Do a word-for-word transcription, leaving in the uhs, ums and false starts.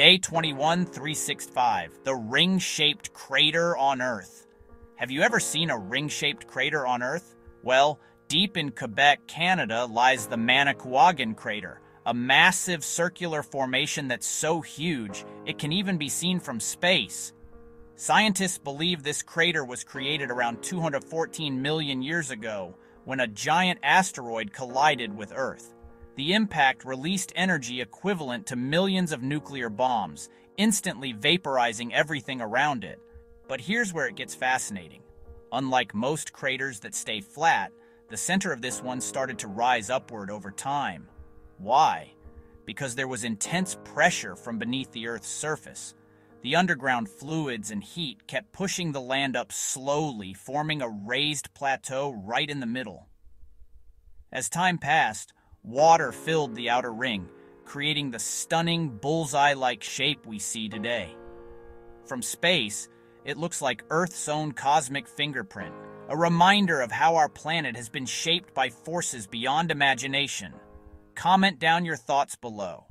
Day twenty-one three sixty-five, the ring-shaped crater on Earth. Have you ever seen a ring-shaped crater on Earth? Well, deep in Quebec, Canada, lies the Manicouagan Crater, a massive circular formation that's so huge it can even be seen from space. Scientists believe this crater was created around two hundred fourteen million years ago when a giant asteroid collided with Earth. The impact released energy equivalent to millions of nuclear bombs, instantly vaporizing everything around it. But here's where it gets fascinating. Unlike most craters that stay flat, the center of this one started to rise upward over time. Why? Because there was intense pressure from beneath the Earth's surface. The underground fluids and heat kept pushing the land up slowly, forming a raised plateau right in the middle. As time passed, water filled the outer ring, creating the stunning bullseye-like shape we see today. From space, it looks like Earth's own cosmic fingerprint, a reminder of how our planet has been shaped by forces beyond imagination. Comment down your thoughts below.